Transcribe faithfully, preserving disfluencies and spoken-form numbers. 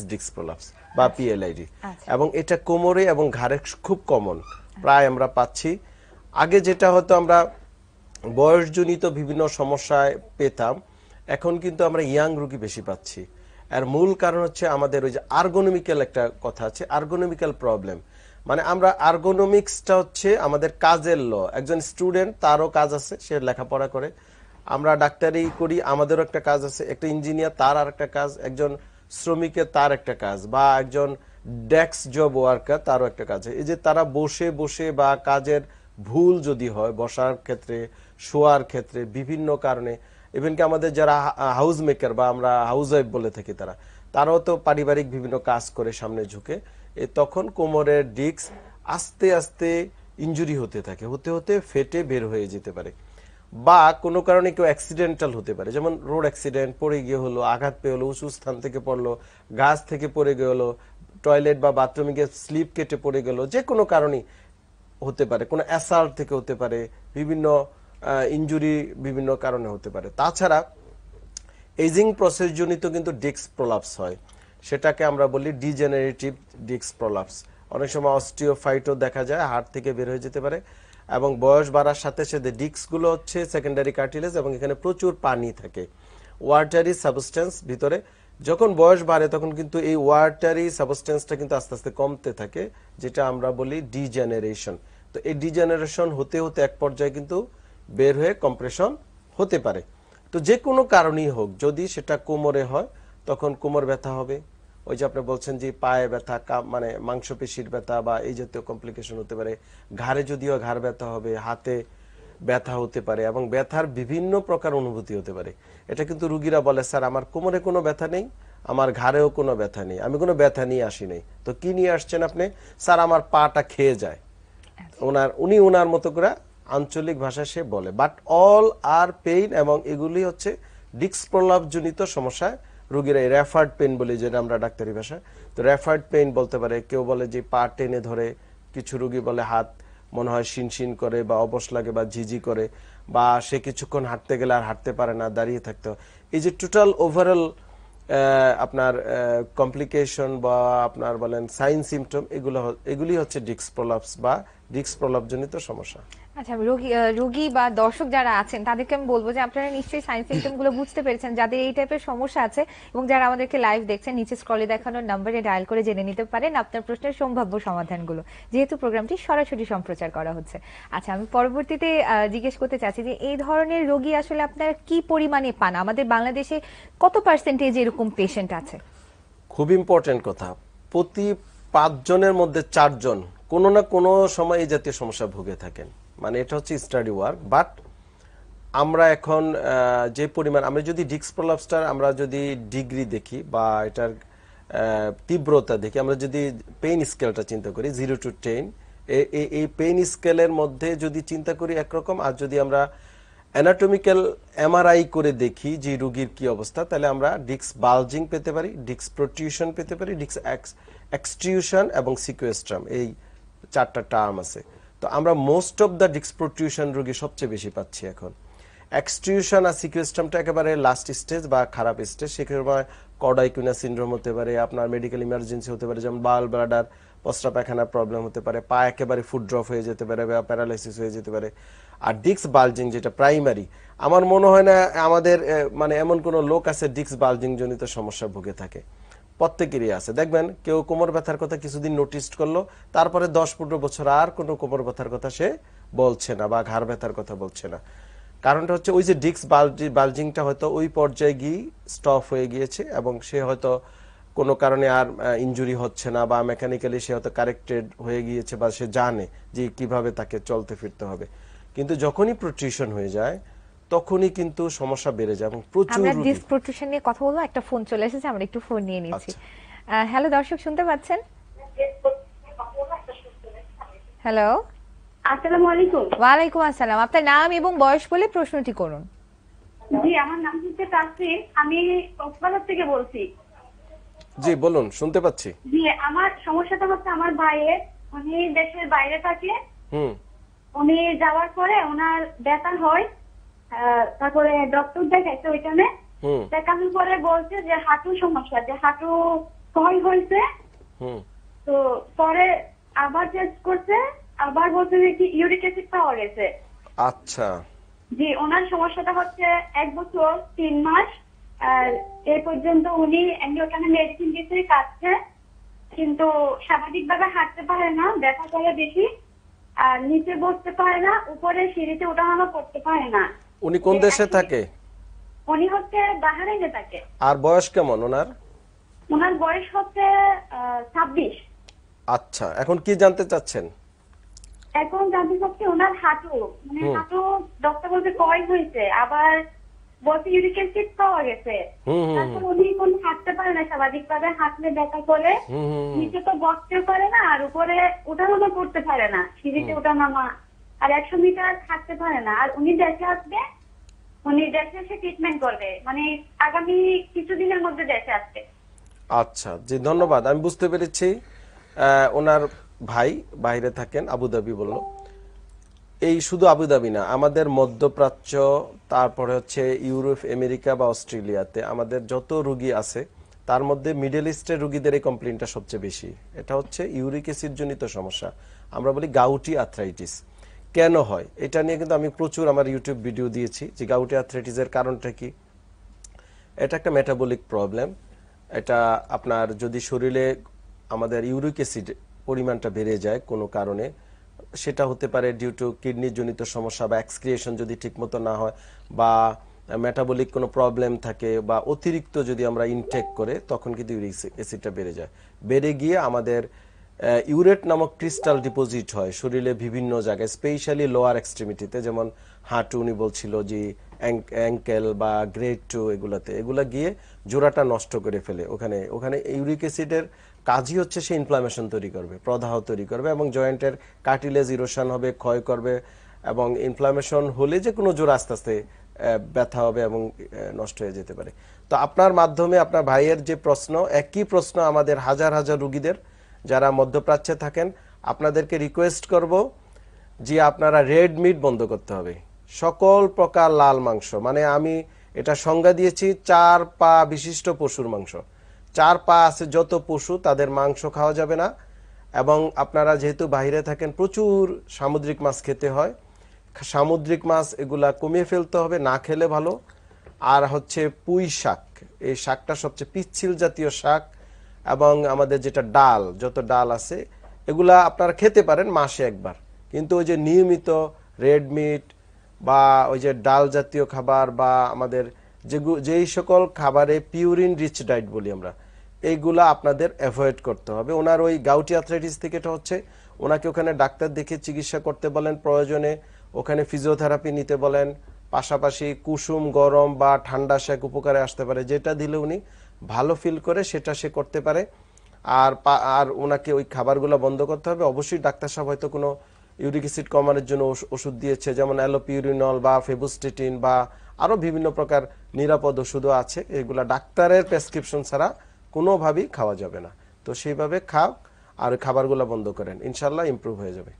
Disc प्रलाप्स बा पीएलआईडी एवं एटा कोमरे एवं घाड़े खूब कॉमन प्राय हमरा पाच्छी आगे जेटा होतो हमरा बयसजनित विभिन्न समस्याय पेताम एखन किन्तु हमरा यांग रोगी बेशी पाच्छी एर मूल कारण होच्छे आमादेर ओई जे आर्गोनमिक्याल एकटा कथा आछे आर्गोनमिक्याल प्रॉब्लेम माने आमरा आर्गोनमिक्सटा होच्छे आमादेर काजेर ल एकजन स्टूडेंट तारो काज आछे से लेखापड़ा करे आमरा डाक्तारी करी आमादेरও एकटा काज आछे एकटा इंजिनियर तार आरेकटा काज एकजन श्रमिकेर तार एकटा काज बा एकजन डेस्क जब वार्कार तारो एकटा काज এই যে তারা বসে বসে বা কাজের ভুল যদি হয় বসার ক্ষেত্রে শোয়ার ক্ষেত্রে বিভিন্ন কারণে इवन কি আমাদের যারা হাউস মেকার বা আমরা হাউস ওয়াইফ বলে থাকি তারা তারাও তো পারিবারিক বিভিন্ন কাজ করে সামনে ঝুঁকে এ তখন কোমরের ডিস্ক আস্তে আস্তে ইনজুরি হতে থাকে হতে হতে ফেটে বের হয়ে যেতে পারে বা কোনো কারণে কেউ অ্যাক্সিডেন্টাল হতে পারে যেমন রোড অ্যাক্সিডেন্ট পড়ে গিয়ে হলো আঘাত পেয়ে হলো উঁচু স্থান থেকে পড়লো গাছ থেকে পড়ে গিয়ে হলো টয়লেট বা বাথরুমে গিয়ে স্লিপ কেটে পড়ে গেল যে কোনো কারণে হতে পারে কোনো অ্যাসাল্ট থেকে হতে পারে বিভিন্ন ইনজুরি বিভিন্ন কারণে হতে পারে তাছাড়া এজিং প্রসেস জনিত কিন্তু ডিস্ক প্রলাপস হয় সেটাকে আমরা বলি ডিজেনারেটিভ ডিস্ক প্রলাপস অনেক সময় অস্টিওফাইটও দেখা যায় হাড় থেকে বের হয়ে যেতে পারে এবং বয়স বাড়ার সাথে সাথে ডিস্কগুলো হচ্ছে সেকেন্ডারি কার্টিলেজ এবং এখানে প্রচুর পানি থাকে ওয়াটারি সাবস্টেন্স ভিতরে যখন বয়স বাড়ে তখন কিন্তু এই ওয়াটারি সাবস্টেন্সটা কিন্তু আস্তে আস্তে কমতে থাকে যেটা আমরা বলি ডিজেনারেশন তো এই ডিজেনারেশন হতে হতে এক পর্যায়ে কিন্তু বের হয়ে কম্প্রেশন হতে পারে তো যে কোনো কারণই হোক যদি সেটা কোমরে হয় তখন কোমর ব্যথা হবে ওই যে আপনি বলছেন যে পায়ে ব্যথা মানে মাংসপেশির ব্যথা বা এই জাতীয় কমপ্লিকেশন হতে পারে ঘাড়ে যদিও ঘাড় ব্যথা হবে হাতে ব্যথা হতে পারে এবং ব্যথার বিভিন্ন প্রকার অনুভূতি হতে পারে এটা কিন্তু রোগীরা বলে স্যার আমার কোমরে কোনো ব্যথা নেই আমার ঘাড়েও কোনো ব্যথা নেই আমি কোনো ব্যথা নিয়ে আসি নাই তো কি নিয়ে আসছেন আপনি স্যার আমার পাটা খেয়ে যায় ওনার উনি ওনার মতো করে আঞ্চলিক ভাষায় সে বলে বাট অল আর পেইন এবং এগুলি হচ্ছে ডিস্ক প্রলাপ জনিত সমস্যা রোগীরা রেফার্ড পেইন বলে যেটা আমরা ডাক্তারি ভাষায় তো রেফার্ড পেইন বলতে পারে কেউ বলে যে পা টেনে ধরে কিছু রোগী বলে হাত মনে হয় শিনশিন করে বা অবশ লাগে বা ঝিঝি করে বা সে কিছুক্ষণ হাঁটতে গেলে আর হাঁটতে পারে না দাঁড়িয়ে থাকতে এই যে টোটাল ওভারঅল আপনার কমপ্লিকেশন বা আপনার বলেন সাইন সিম্পটম এগুলো এগুলি হচ্ছে ডিস্ক প্রলাপস বা ডিস্ক প্রলাপ জনিত সমস্যা আচ্ছা রোগী রোগী বা দর্শক যারা আছেন তাদেরকে আমি বলবো যে আপনারা নিশ্চয়ই সাইন সিম্পটম গুলো বুঝতে পেরেছেন যাদের এই টাইপের সমস্যা আছে এবং যারা আমাদেরকে লাইভ দেখছেন নিচে স্ক্রলে দেখানো নম্বরে ডায়াল করে জেনে নিতে পারেন আপনার প্রশ্নের সম্ভাব্য সমাধানগুলো যেহেতু প্রোগ্রামটি সরাসরি সম্প্রচার করা হচ্ছে আচ্ছা আমি পরবর্তীতে জিজ্ঞেস করতে চাচ্ছি যে এই ধরনের রোগী আসলে আপনারা কি পরিমাণে পান আমাদের বাংলাদেশে কত পার্সেন্টেজ এরকম পেশেন্ট আছে খুব ইম্পর্টেন্ট কথা প্রতি পাঁচ জনের মধ্যে চারজন কোনো না কোনো সময় এই জাতীয় সমস্যা ভুগে থাকেন মানে এটা হচ্ছে স্টাডি ওয়ার্ক বাট আমরা এখন যে পরিমাণ আমরা যদি ডিস্ক প্রলাপসটার আমরা যদি ডিগ্রি দেখি বা এটার তীব্রতা দেখি আমরা যদি পেইন স্কেলটা চিন্তা করি জিরো টু টেন এই পেইন স্কেলের মধ্যে যদি চিন্তা করি একরকম আর যদি আমরা অ্যানাটমিক্যাল এমআরআই করে দেখি যে রোগীর কি অবস্থা তাহলে আমরা ডিস্ক বালজিং পেতে পারি ডিস্ক প্রোটিউশন পেতে পারি ডিস্ক এক্সট্রিউশন এবং সিকুয়েস্ট্রাম এই চারটা টার্ম আছে তো আমরা most of the disc protrusion রোগী সবচেয়ে বেশি পাচ্ছি এখন এক্সট্রিউশন আর সিকুয়েস্ট্রামটা একেবারে লাস্ট স্টেজ বা খারাপ স্টেজ সেক্ষেত্রে কর্ডাইকুইনা সিনড্রোম হতে পারে আপনার মেডিকেল ইমার্জেন্সি হতে পারে যেমন বাল ব্লাডার প্রস্রাব পায়খানার প্রবলেম হতে পারে পা একেবারে ফুড ড্রপ হয়ে যেতে পারে বা প্যারালাইসিস হয়ে যেতে পারে আর ডিস্ক বালজিং যেটা প্রাইমারি আমার মনে হয় না আমাদের মানে এমন কোনো লোক আছে ডিস্ক বালজিং জনিত সমস্যা ভুগে থাকে প্রত্যেকেরই আছে দেখবেন কেউ কোমর ব্যথার কথা কিছুদিন নোটিস করলো তারপরে দশ পনেরো বছর আর কোনো কোমর ব্যথার কথা সে বলছে না বা ঘাড় ব্যথার কথা বলছে না কারণটা হচ্ছে ওই যে ডিস্ক বালজিংটা হয়তো ওই পর্যায়ে গিয়ে স্টপ হয়ে গিয়েছে এবং সে হয়তো কোনো কারণে আর ইনজুরি হচ্ছে না বা মেকানিক্যালি সে হয়তো কারেক্টেড হয়ে গিয়েছে বা সে জানে যে কিভাবে তাকে চলতে ফিরতে হবে কিন্তু যখনই প্রোট্রিউশন হয়ে যায় তখনই কিন্তু সমস্যা বেড়ে যায় এবং প্রচুর আমরা ডিস্ক প্রোট্রিউশন নিয়ে কথা বলবো একটা ফোন চলে এসেছে আমরা একটু ফোন নিয়ে নিচ্ছি হ্যালো দর্শক শুনতে পাচ্ছেন হ্যালো আসসালামু আলাইকুম ওয়া আলাইকুম আসসালাম আপনার নাম এবং বয়স বলে প্রশ্নটি করুন জি আমার নাম হচ্ছে তাসফিন আমি কক্সবাজার থেকে বলছি জি বলুন শুনতে পাচ্ছি জি আমার সমস্যাটা হচ্ছে আমার ভাইয়ের উনি দেশের বাইরে থাকে হুম উনি যাওয়ার পরে ওনার ব্যথা হয় তারপরে ডক্টর দেখাইছে ওইখানে দেখানোর পরে বলছে যে হাঁটু সমস্যা যে হাঁটু কল হইছে হুম তো পরে আবার টেস্ট করতে আবার বলছে কি ইউরিক অ্যাসিড পাওয়া গেছে। আচ্ছা জি, ওনার সমস্যাটা হচ্ছে এক বছর তিন মাস আর এই পর্যন্ত উনি অ্যান্টিওটানা মেডিসিন দিতে কাটছে কিন্তু স্বাভাবিকভাবে হাঁটতে পারে না, ব্যথা করে বেশি আর নিচে বসতে পারে না, উপরে সিঁড়িতে ওঠানামা করতে পারে না। উনি কোন দেশে থাকে? উনি হচ্ছে বাহারাইনে থাকে। আর বয়স কেমন ওনার? ওনার বয়স হচ্ছে ছাব্বিশ। আচ্ছা, এখন কি জানতে চাচ্ছেন? এখন জানতে চাচ্ছি ওনার হাঁটু, মানে হাঁটু ডক্টর বলতে কয় হয়েছে আবার বলতে ইউরিক অ্যাসিড পাওয়া গেছে, তারপর উনি কোন হাঁটতে পারে না স্বাভাবিকভাবে, হাঁটলে ব্যথা করে, নিচে তো বসতে পারে না আর উপরে ওঠানামা করতে পারে না, সিঁড়িতে ওঠানামা আর একশো মিটার হাঁটতে পারে না। আর উনি দেশে আসবে, উনি দেশে এসে ট্রিটমেন্ট করবে, মানে আগামী কিছুদিনের মধ্যে দেশে আসবে। আচ্ছা জি, ধন্যবাদ। আমি বুঝতে পেরেছি ওনার ভাই বাইরে থাকেন, আবুধাবি বলল। এই শুধু আবুধাবি না, আমাদের মধ্যপ্রাচ্য, তারপরে হচ্ছে ইউরোপ, আমেরিকা বা অস্ট্রেলিয়াতে আমাদের যত রুগী আছে তার মধ্যে মিডল ইস্টের রুগীদের এই কমপ্লেনটা সবচেয়ে বেশি। এটা হচ্ছে ইউরিক অ্যাসিড জনিত সমস্যা, আমরা বলি গাউটি আর্থ্রাইটিস। কেন হয় এটা নিয়ে কিন্তু আমি প্রচুর আমার ইউটিউব ভিডিও দিয়েছি যে গাউটি আর্থ্রাইটিসের কারণটা কি। এটা একটা মেটাবলিক প্রবলেম। এটা আপনার যদি শরীরে আমাদের ইউরিক অ্যাসিড পরিমাণটা বেড়ে যায় কোনো কারণে, সেটা হতে পারে ডিউ টু কিডনিজনিত সমস্যা বা এক্সক্রিয়েশন যদি ঠিকমতো না হয় বা মেটাবলিক কোনো প্রবলেম থাকে বা অতিরিক্ত যদি আমরা ইনটেক করে, তখন কিন্তু ইউরিক অ্যাসিডটা বেড়ে যায়। বেড়ে গিয়ে আমাদের ইউরেট নামক ক্রিস্টাল ডিপোজিট হয় শরীরে বিভিন্ন জায়গায়, স্পেশালি লোয়ার এক্সট্রিমিটিতে, যেমন হাঁটু উনি বলছিল যে অ্যাঙ্কেল বা গ্রেড টু এগুলাতে, এগুলা গিয়ে জোড়াটা নষ্ট করে ফেলে। ওখানে ওখানে ইউরিক অ্যাসিডের কাজই হচ্ছে সে ইনফ্লামেশন তৈরি করবে, প্রদাহ তৈরি করবে এবং জয়েন্টের কার্টিলেজ ইরোশন হবে, ক্ষয় করবে এবং ইনফ্লামেশন হলে যে কোনো জোড়া আস্তে আস্তে ব্যথা হবে এবং নষ্ট হয়ে যেতে পারে। তো আপনার মাধ্যমে আপনার ভাইয়ের যে প্রশ্ন, একই প্রশ্ন আমাদের হাজার হাজার রুগীদের যারা মধ্যপ্রাচ্যে থাকেন। আপনাদেরকে রিকোয়েস্ট করব যে আপনারা রেড মিট বন্ধ করতে হবে, সকল প্রকার লাল মাংস, মানে আমি এটা সংজ্ঞা দিয়েছি চার পা বিশিষ্ট পশুর মাংস, চার পা আছে যত পশু তাদের মাংস খাওয়া যাবে না। এবং আপনারা যেহেতু বাইরে থাকেন প্রচুর সামুদ্রিক মাছ খেতে হয়, সামুদ্রিক মাছ এগুলা কমিয়ে ফেলতে হবে, না খেলে ভালো। আর হচ্ছে পুঁই শাক, এই শাকটা সবচেয়ে পিচ্ছিল জাতীয় শাক, এবং আমাদের যেটা ডাল, যত ডাল আছে এগুলা আপনারা খেতে পারেন মাসে একবার, কিন্তু ওই যে নিয়মিত রেড মিট বা ওই যে ডাল জাতীয় খাবার বা আমাদের যে যেই সকল খাবারে পিউরিন রিচ ডায়েট বলি আমরা, এইগুলা আপনাদের অ্যাভয়েড করতে হবে। ওনার ওই গাউটি আর্থ্রাইটিস থেকে এটা হচ্ছে, ওনাকে ওখানে ডাক্তার দেখে চিকিৎসা করতে বলেন, প্রয়োজনে ওখানে ফিজিওথেরাপি নিতে বলেন, পাশাপাশি কুসুম গরম বা ঠান্ডা শাক উপকারে আসতে পারে, যেটা দিলে উনি ভালো ফিল করে সেটা সে করতে পারে। আর আর ওনাকে ওই খাবারগুলো বন্ধ করতে হবে। অবশ্যই ডাক্তার সাহেব হয়তো কোনো ইউরিক অ্যাসিড কমানোর জন্য ওষুধ দিয়েছে, যেমন অ্যালোপিউরিনল বা ফেবুস্টেটিন বা আরও বিভিন্ন প্রকার নিরাপদ ওষুধও আছে, এগুলা ডাক্তারের প্রেসক্রিপশন ছাড়া কোনোভাবেই খাওয়া যাবে না। তো সেইভাবে খাও আর খাবারগুলো বন্ধ করেন, ইনশাল্লাহ ইমপ্রুভ হয়ে যাবে।